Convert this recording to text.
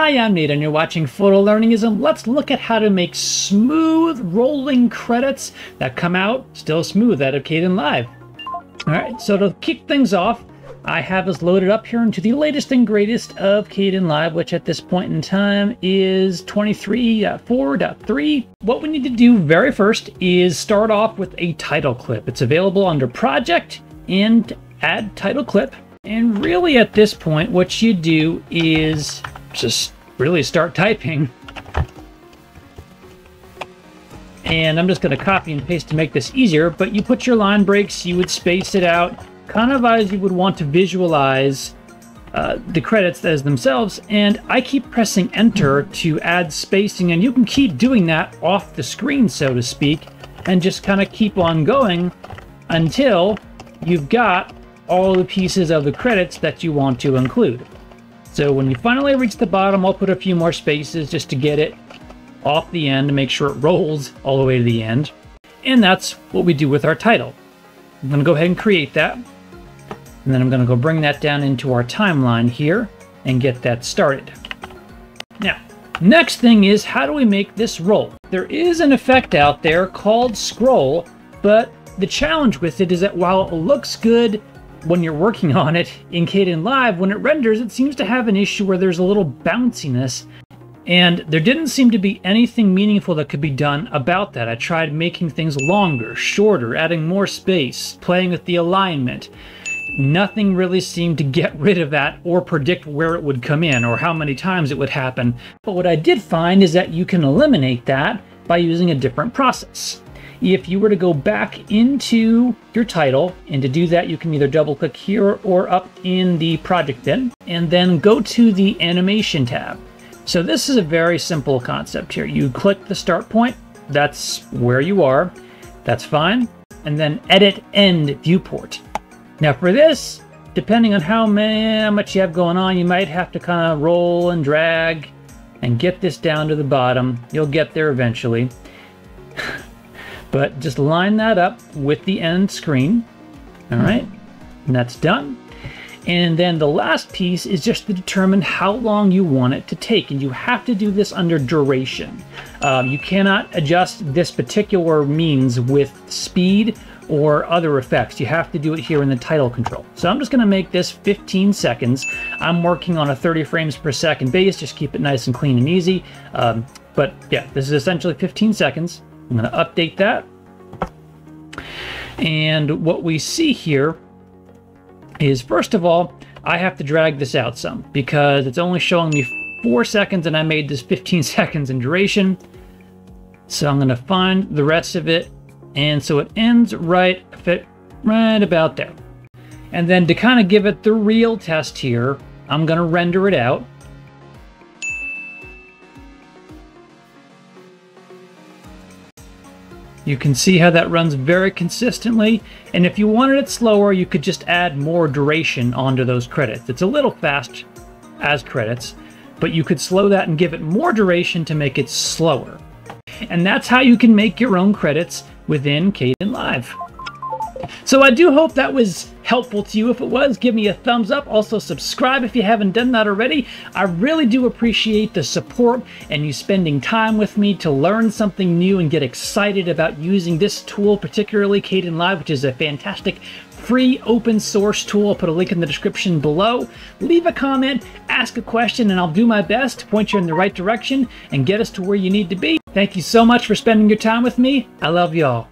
Hi, I'm Nate, and you're watching Photo Learningism. Let's look at how to make smooth rolling credits that come out still smooth out of Kdenlive. All right, so to kick things off, I have us loaded up here into the latest and greatest of Kdenlive, which at this point in time is 23.4.3. What we need to do very first is start off with a title clip. It's available under Project and Add Title Clip. And really at this point, what you do is just really start typing. And I'm just going to copy and paste to make this easier, but you put your line breaks, you would space it out, kind of as you would want to visualize the credits as themselves. And I keep pressing enter to add spacing, and you can keep doing that off the screen, so to speak, and just kind of keep on going until you've got all the pieces of the credits that you want to include. So when you finally reach the bottom, I'll put a few more spaces just to get it off the end to make sure it rolls all the way to the end. And that's what we do with our title. I'm going to go ahead and create that. And then I'm going to go bring that down into our timeline here and get that started. Now, next thing is, how do we make this roll? There is an effect out there called scroll, but the challenge with it is that while it looks good when you're working on it in Kdenlive, when it renders, it seems to have an issue where there's a little bounciness. And there didn't seem to be anything meaningful that could be done about that. I tried making things longer, shorter, adding more space, playing with the alignment. Nothing really seemed to get rid of that or predict where it would come in or how many times it would happen. But what I did find is that you can eliminate that by using a different process. If you were to go back into your title, and to do that, you can either double click here or up in the project bin, and then go to the animation tab. So this is a very simple concept here. You click the start point, that's where you are, that's fine, and then edit end viewport. Now for this, depending on how much you have going on, you might have to kind of roll and drag and get this down to the bottom. You'll get there eventually. But just line that up with the end screen, all right? And that's done. And then the last piece is just to determine how long you want it to take. And you have to do this under duration. You cannot adjust this particular means with speed or other effects. You have to do it here in the title control. So I'm just gonna make this 15 seconds. I'm working on a 30 frames per second base. Just keep it nice and clean and easy. But yeah, this is essentially 15 seconds. I'm gonna update that. And what we see here is, first of all, I have to drag this out some because it's only showing me 4 seconds and I made this 15 seconds in duration. So I'm gonna find the rest of it. And so it ends right about there. And then to kind of give it the real test here, I'm gonna render it out. You can see how that runs very consistently. And if you wanted it slower, you could just add more duration onto those credits. It's a little fast as credits, but you could slow that and give it more duration to make it slower. And that's how you can make your own credits within Kdenlive. So I do hope that was helpful to you. If it was, give me a thumbs up. Also subscribe if you haven't done that already. I really do appreciate the support and you spending time with me to learn something new and get excited about using this tool, particularly Kdenlive, which is a fantastic free open source tool. I'll put a link in the description below. Leave a comment, ask a question, and I'll do my best to point you in the right direction and get us to where you need to be. Thank you so much for spending your time with me. I love y'all.